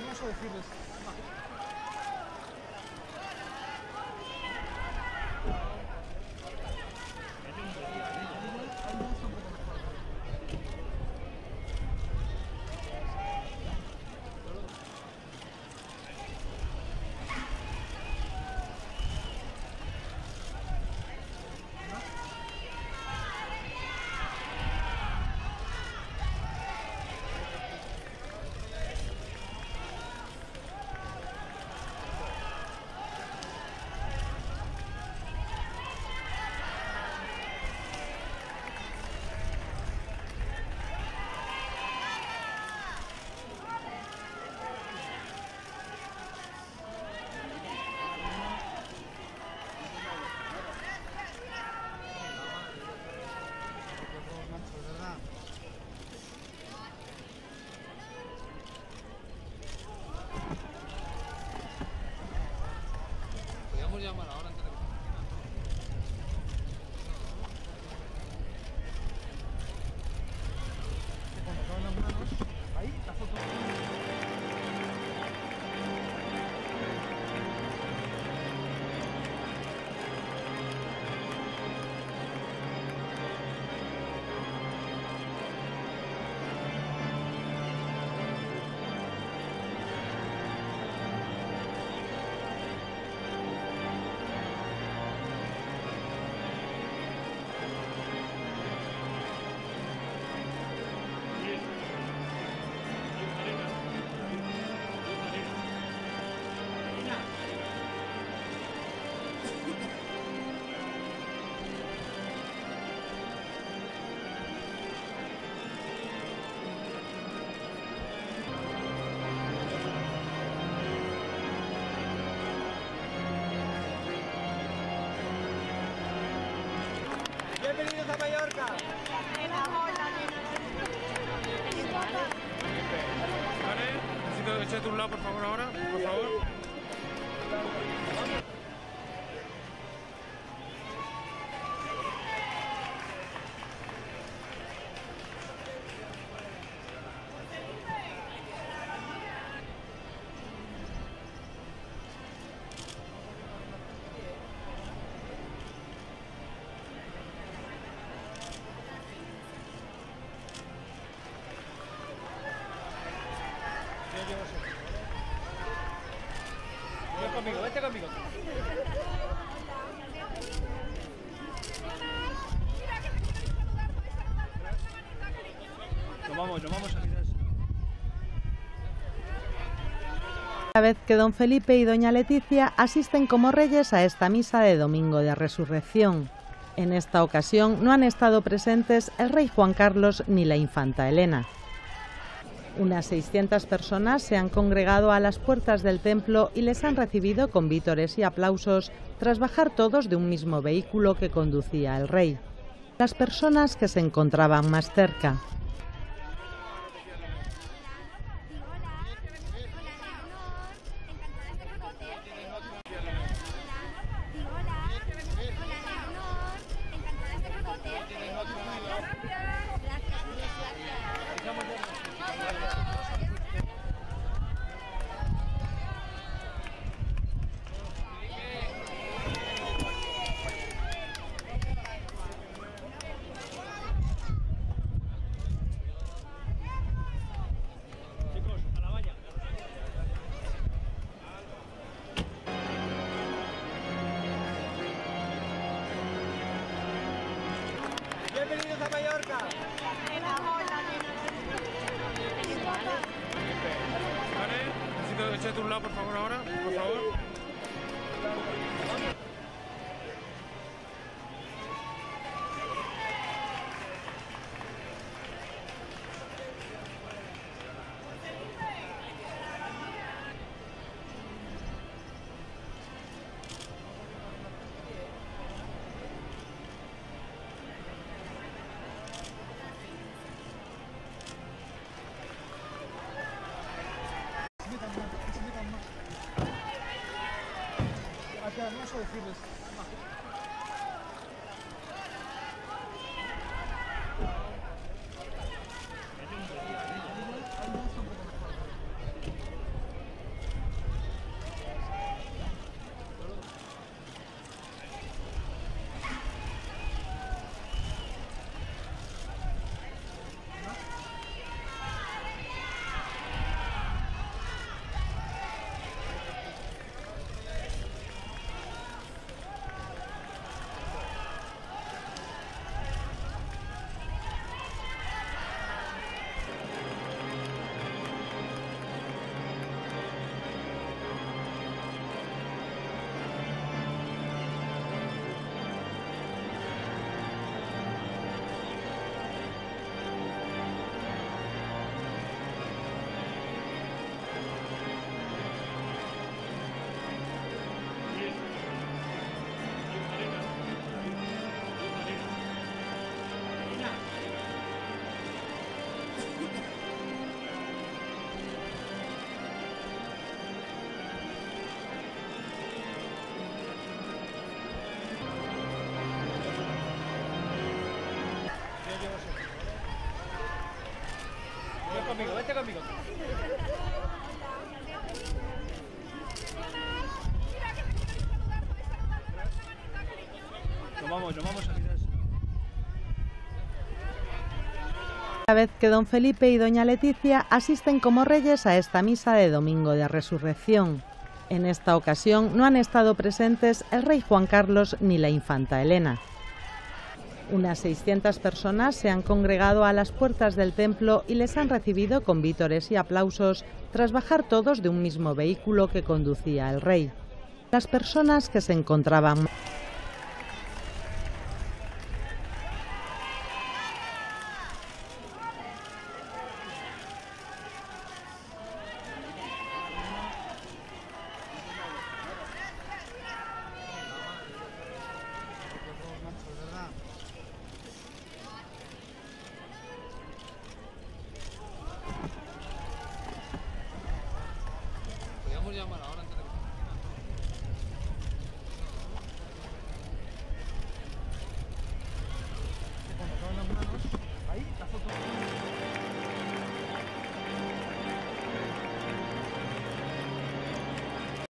hermoso decirles. ¡Bienvenidos a Mallorca! Vale, necesito echarte un lado, por favor, ahora. Por favor. Vete conmigo. Nos vamos a mirar. Una vez que don Felipe y doña Letizia asisten como reyes a esta misa de Domingo de Resurrección. En esta ocasión no han estado presentes el rey Juan Carlos ni la infanta Elena. Unas 600 personas se han congregado a las puertas del templo y les han recibido con vítores y aplausos tras bajar todos de un mismo vehículo que conducía el rey. Las personas que se encontraban más cerca. ¡Bienvenidos a Mallorca! Vale, necesito echarte un lado, por favor, ahora. Por favor. Qué hermoso decirles. conmigo, vente conmigo. Nos vamos a mirar. Una vez que don Felipe y doña Letizia asisten como reyes a esta misa de Domingo de Resurrección. En esta ocasión no han estado presentes el rey Juan Carlos ni la infanta Elena. Unas 600 personas se han congregado a las puertas del templo y les han recibido con vítores y aplausos tras bajar todos de un mismo vehículo que conducía el rey. Las personas que se encontraban llamar ahora.